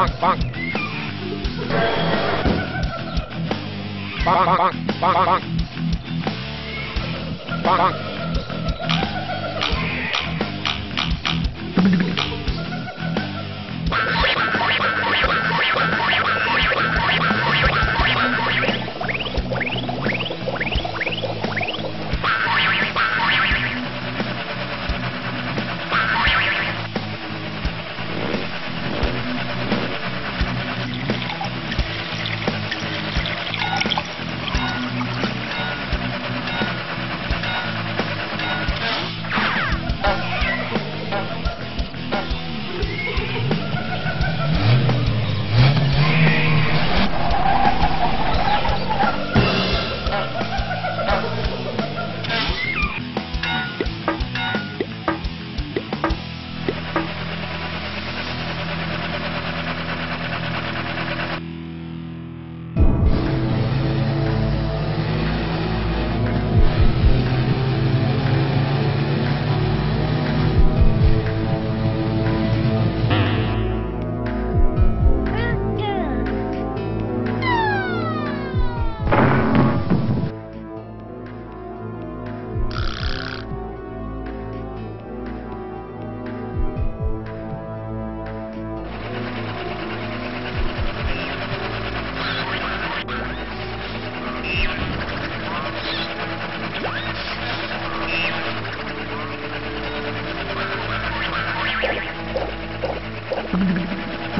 Bonk, bonk, bonk, bonk, bonk,